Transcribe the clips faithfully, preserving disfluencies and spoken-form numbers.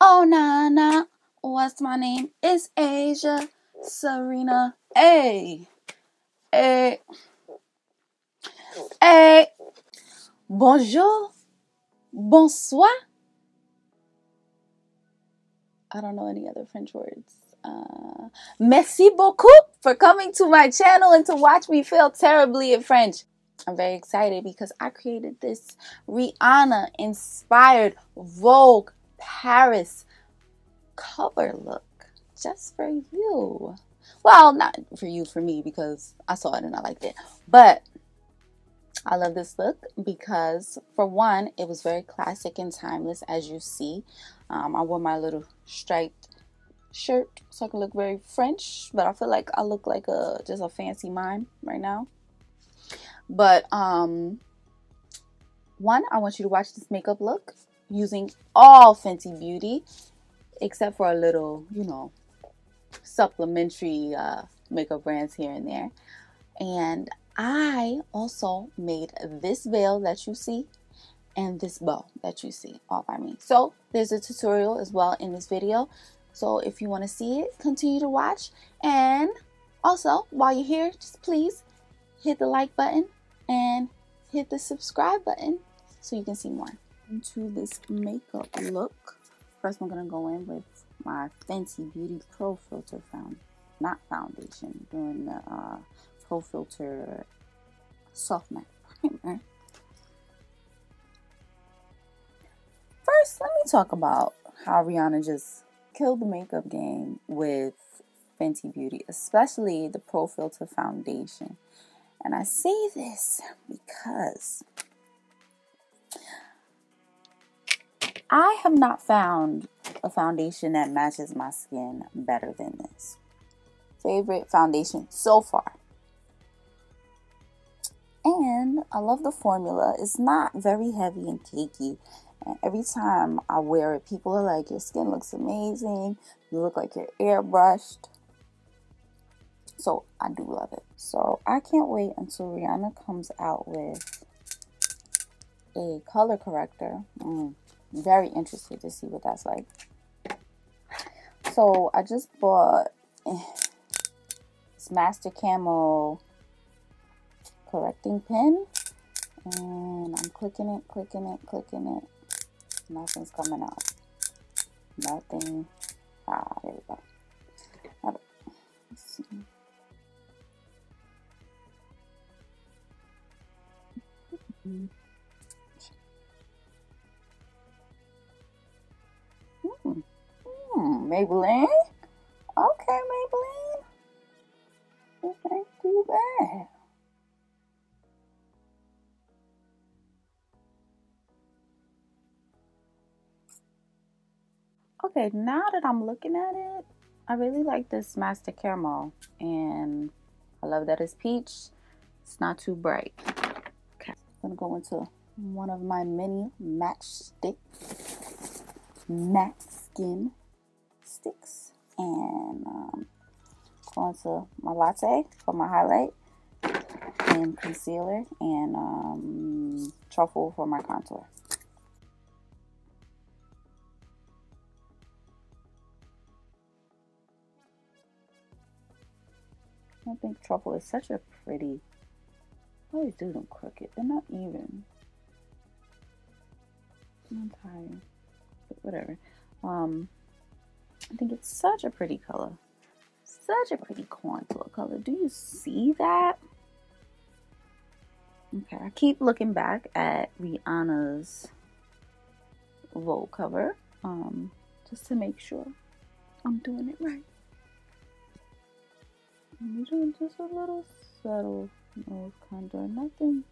Oh na na, what's my name? It's Asia Serena. Hey, hey, hey. Bonjour, bonsoir. I don't know any other French words. Uh, merci beaucoup for coming to my channel and to watch me feel terribly in French. I'm very excited because I created this Rihanna inspired Vogue Paris cover look just for you. Well, not for you, for me, because I saw it and I liked it. But I love this look because, for one, it was very classic and timeless, as you see. Um, I wore my little striped shirt so I can look very French, but I feel like I look like a just a fancy mime right now. But um, one, I want you to watch this makeup look using all Fenty Beauty, except for a little, you know, supplementary uh, makeup brands here and there. And I also made this veil that you see and this bow that you see all by me. So there's a tutorial as well in this video. So if you want to see it, continue to watch. And also, while you're here, just please hit the like button and hit the subscribe button so you can see more. Into this makeup look, first I'm going to go in with my Fenty Beauty Pro Filt'r found, not foundation, doing the uh, Pro Filt'r Soft Matte Primer. First, let me talk about how Rihanna just killed the makeup game with Fenty Beauty, especially the Pro Filt'r foundation. And I say this because I have not found a foundation that matches my skin better than this. Favorite foundation so far. And I love the formula. It's not very heavy and cakey. And every time I wear it, people are like, your skin looks amazing. You look like you're airbrushed. So I do love it. So I can't wait until Rihanna comes out with a color corrector. Mm, very interested to see what that's like. So I just bought this Master Caramel correcting pen. And I'm clicking it, clicking it, clicking it. Nothing's coming out. Nothing. Ah, there we go. All right. Let's see. Mm -hmm. Mm, Maybelline? Okay, Maybelline. This ain't too bad. Okay, now that I'm looking at it, I really like this Master Caramel. And I love that it's peach. It's not too bright. I'm going to go into one of my mini Match Stix, matte skin sticks, and um, go into my latte for my highlight and concealer, and um, truffle for my contour. I think truffle is such a pretty. I always do them crooked. They're not even. I'm tired. But whatever. Um, I think it's such a pretty color. Such a pretty contour color. Do you see that? Okay, I keep looking back at Rihanna's Vogue cover. Um, just to make sure I'm doing it right. I'm doing just a little subtle nose contour, nothing,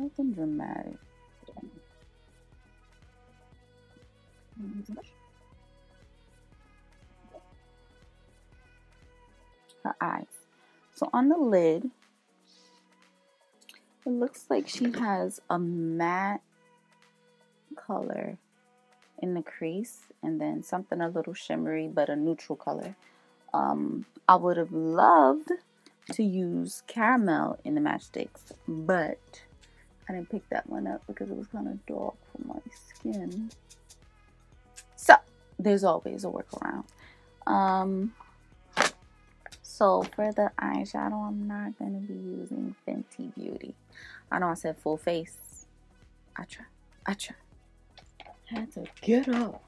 nothing dramatic. Her eyes. So on the lid, it looks like she has a matte color in the crease, and then something a little shimmery, but a neutral color. Um, I would have loved to use caramel in the matchsticks, but I didn't pick that one up because it was kind of dark for my skin. there's always a workaround. Um, so for the eyeshadow, I'm not going to be using Fenty Beauty. I know I said full face. I try. I try. I had to get up.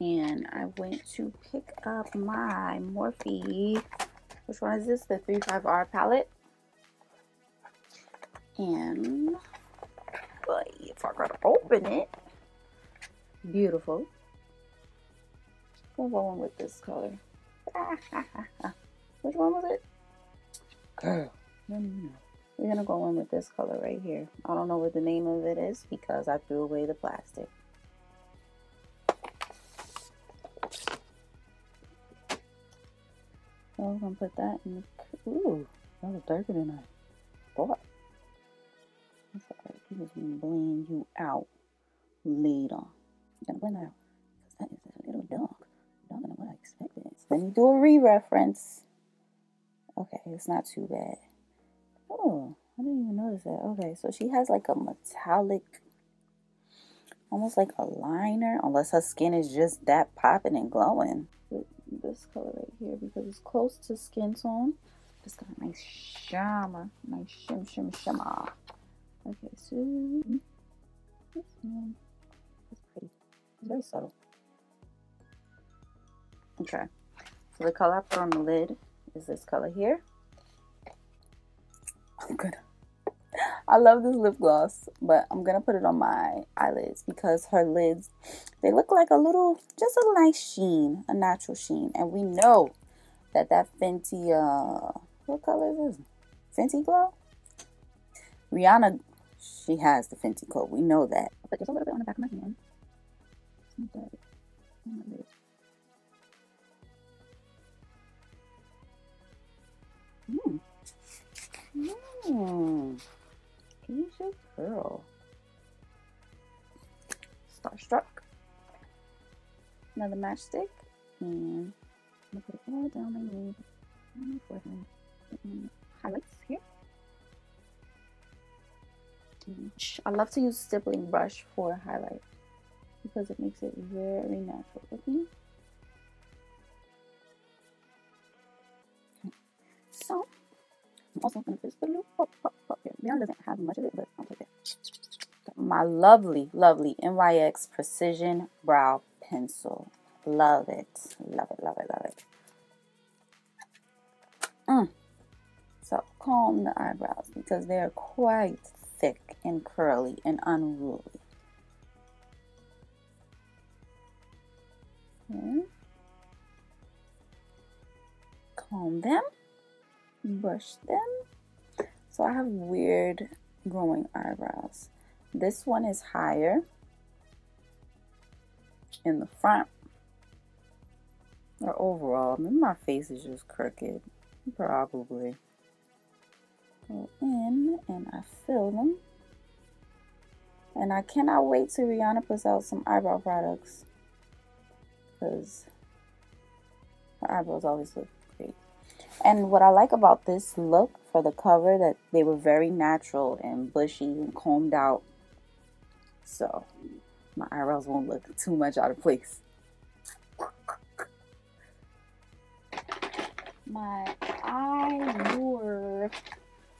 And I went to pick up my Morphe. Which one is this? The three five R palette. And but if I gotta open it, beautiful. We're going with this color. Which one was it? Girl, let me know. We're gonna go in with this color right here. I don't know what the name of it is because I threw away the plastic. So I'm gonna put that in the. Ooh, that was darker than I thought. That's alright. You just gonna blame you out later. Gotta blend out because that is a little dark. Darker than what I expected. So let me do a re-reference. Okay, it's not too bad. Oh, I didn't even notice that. Okay, so she has like a metallic, almost like a liner, unless her skin is just that popping and glowing. This color right here, because it's close to skin tone. It's got a nice shimmer, nice shim shim shimmer. Okay, so this one is pretty. It's very subtle. Okay, so the color I put on the lid is this color here. I'm good. I love this lip gloss, but I'm gonna put it on my eyelids because her lids, they look like a little, just a nice sheen, a natural sheen. And we know that that Fenty, uh, what color is this? Fenty Glow? Rihanna, she has the Fenty Glow. We know that. But there's a little bit on the back of my hand. Mmm. Mmm. Asia girl. Starstruck. Another matchstick. And I'm going to put it all down my nose, down my forehead. And highlights here. I love to use stippling brush for highlight because it makes it very natural looking. So, I'm also going to put this blue pop pop pop here. Rihanna doesn't have much of it, but I'll take it. My lovely, lovely N Y X Precision Brow Pencil. Love it. Love it, love it, love it. Mm. So, comb the eyebrows because they are quite thick and curly and unruly. Okay. Comb them. Brush them. So I have weird growing eyebrows. This one is higher in the front, or overall. I mean, my face is just crooked, probably. Go in and I fill them. And I cannot wait till Rihanna puts out some eyebrow products because her eyebrows always look. And what I like about this look for the cover, that they were very natural and bushy and combed out. So my eyebrows won't look too much out of place. My Eylure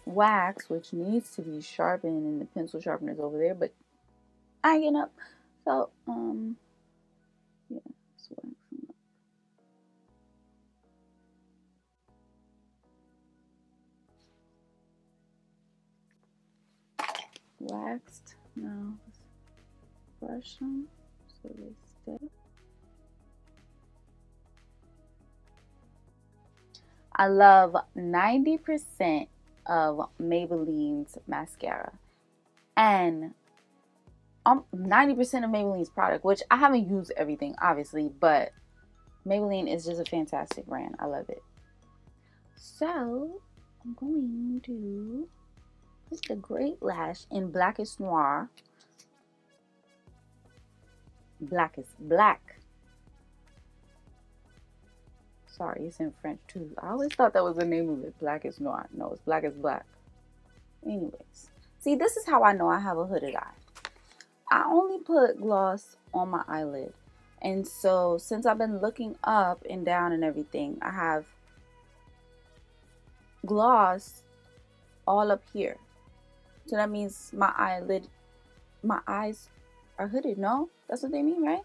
wax, which needs to be sharpened, and the pencil sharpener is over there, but I get up. So, um, yeah, this one. Waxed. Now brush them so they stay. I love ninety percent of Maybelline's mascara and um ninety percent of Maybelline's product, which I haven't used everything obviously, but Maybelline is just a fantastic brand. I love it. So I'm going to. This is a great lash in Blackest Noir. Blackest Black. Sorry, it's in French too. I always thought that was the name of it. Blackest Noir. No, it's Blackest Black. Anyways. See, this is how I know I have a hooded eye. I only put gloss on my eyelid. And so since I've been looking up and down and everything, I have gloss all up here. So that means my eyelid, my eyes are hooded, no? That's what they mean, right?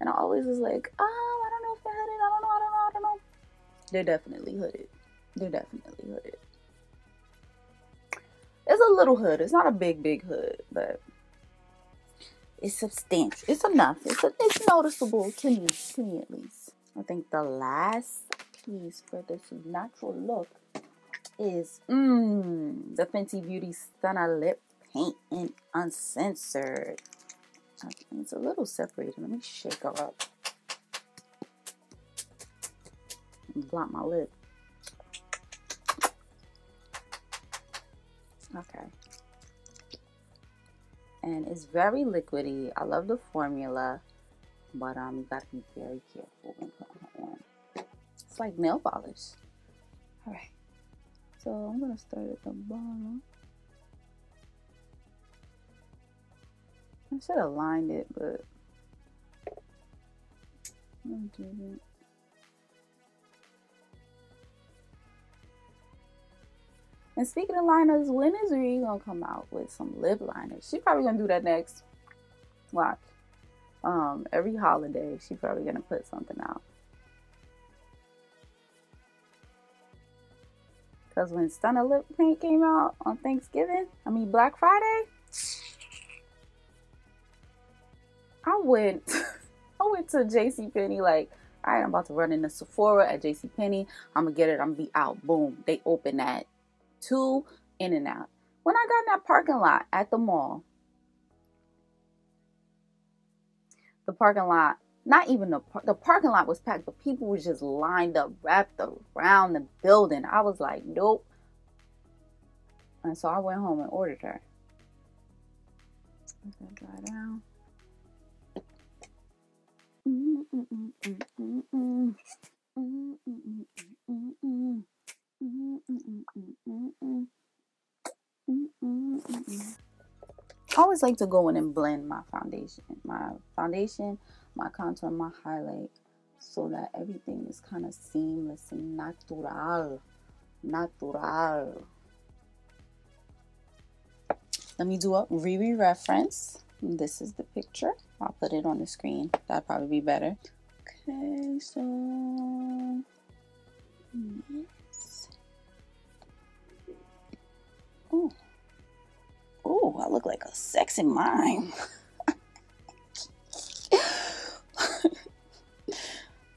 And I always was like, oh, I don't know if they're hooded. I don't know, I don't know, I don't know. They're definitely hooded. They're definitely hooded. It's a little hood. It's not a big, big hood, but it's substantial. It's enough. It's, a, it's noticeable to me, to me at least. I think the last piece for this natural look is mm, the Fenty Beauty Stunna Lip Paint in Uncensored. Okay, it's a little separated. Let me shake her up. Blot my lip. Okay. And it's very liquidy. I love the formula, but um, you gotta be very careful when putting it on. It's like nail polish. All right. So I'm gonna start at the bottom. I should have lined it, but I'm doing it. And speaking of liners, when is Riri gonna come out with some lip liners? She's probably gonna do that next. Watch. Um, every holiday, she's probably gonna put something out. Cause when Stunna Lip Paint came out on Thanksgiving, I mean Black Friday, I went, I went to JCPenney like, all right, I'm about to run into Sephora at JCPenney. I'm gonna get it. I'm gonna be out. Boom. They open that. Two in and out. When I got in that parking lot at the mall, the parking lot, not even the par the parking lot was packed, but people was just lined up, wrapped around the building. I was like, nope. And so I went home and ordered her. Let that dry down. Mm mm mm mm mm mm mm mm mm mm. I always like to go in and blend my foundation, my foundation, my contour, my highlight, so that everything is kind of seamless and natural, natural. Let me do a Riri reference. This is the picture. I'll put it on the screen. That'd probably be better. Okay, so. Yeah. Ooh. Ooh, I look like a sexy mime.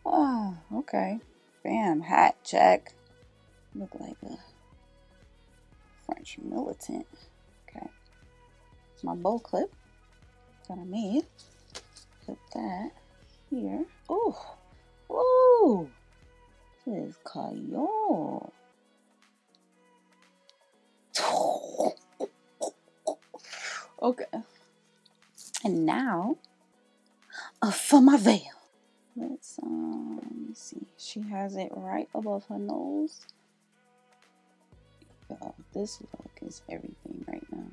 Oh, okay. Bam, hat check. Look like a French militant. Okay. It's my bow clip that I made. Put that here. Ooh. Ooh. This is Caillou. Okay, and now uh, for my veil, let's um let me see. She has it right above her nose. Yo, this look is everything right now.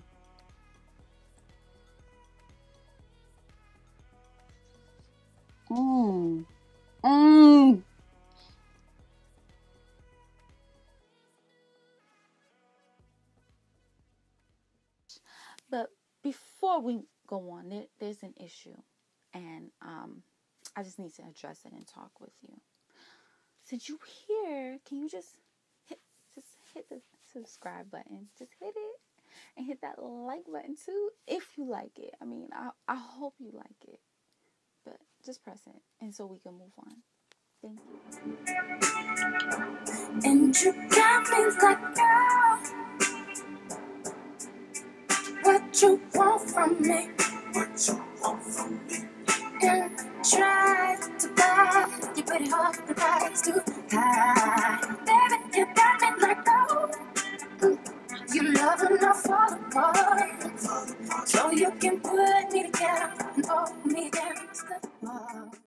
Mmm. Mmm. But before we go on, there, there's an issue, and um, I just need to address it and talk with you. Since you're here, can you just hit, just hit the subscribe button? Just hit it, and hit that like button too, if you like it. I mean, I, I hope you like it, but just press it, and so we can move on. Thank you. And you got me like that. What you want from me? What you want from me? And try.